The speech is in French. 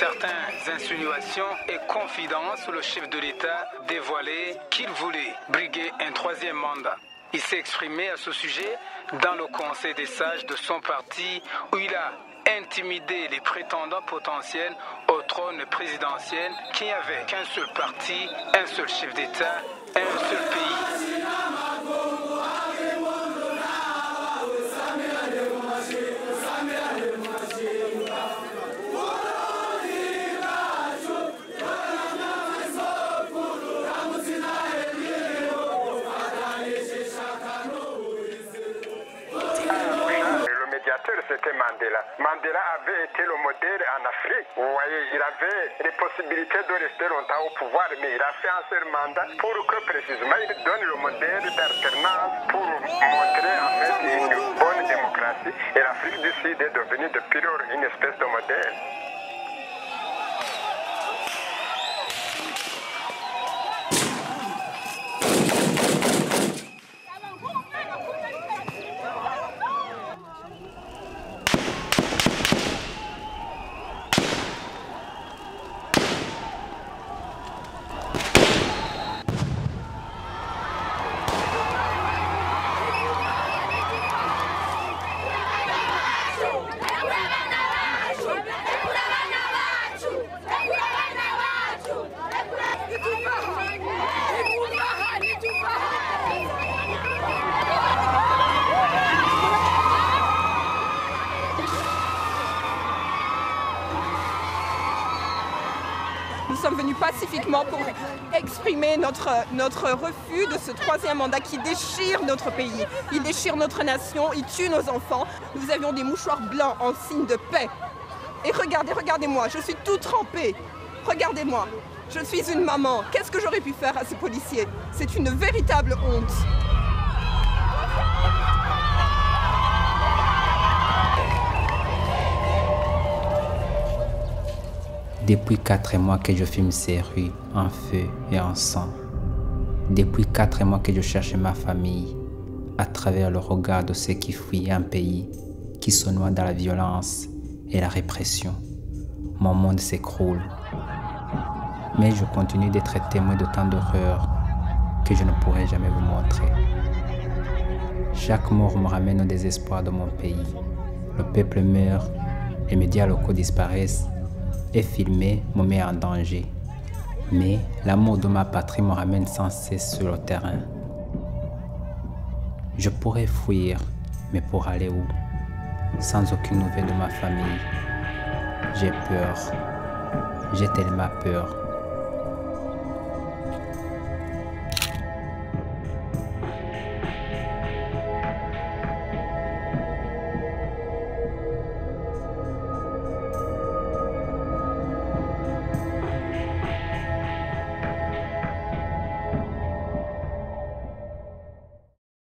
certaines insinuations et confidences, le chef de l'État dévoilait qu'il voulait briguer un troisième mandat. Il s'est exprimé à ce sujet dans le Conseil des sages de son parti où il a intimider les prétendants potentiels au trône présidentiel qui n'avaient qu'un seul parti, un seul chef d'État, un seul pays. C'était Mandela. Mandela avait été le modèle en Afrique. Vous voyez, il avait les possibilités de rester longtemps au pouvoir, mais il a fait un seul mandat pour que précisément il donne le modèle d'alternance pour montrer en fait une bonne démocratie. Et l'Afrique du Sud est devenue depuis lors une espèce de modèle. Nous sommes venus pacifiquement pour exprimer notre refus de ce troisième mandat qui déchire notre pays. Il déchire notre nation, il tue nos enfants. Nous avions des mouchoirs blancs en signe de paix. Et regardez-moi, je suis tout trempée. Regardez-moi, je suis une maman. Qu'est-ce que j'aurais pu faire à ces policiers? C'est une véritable honte. Depuis 4 mois que je fume ces rues en feu et en sang. Depuis 4 mois que je cherche ma famille à travers le regard de ceux qui fuient un pays qui se noie dans la violence et la répression. Mon monde s'écroule. Mais je continue d'être témoin de tant d'horreur que je ne pourrai jamais vous montrer. Chaque mort me ramène au désespoir de mon pays. Le peuple meurt, les médias locaux disparaissent. Et filmer me met en danger. Mais l'amour de ma patrie me ramène sans cesse sur le terrain. Je pourrais fuir, mais pour aller où? Sans aucune nouvelle de ma famille. J'ai peur. J'ai tellement peur.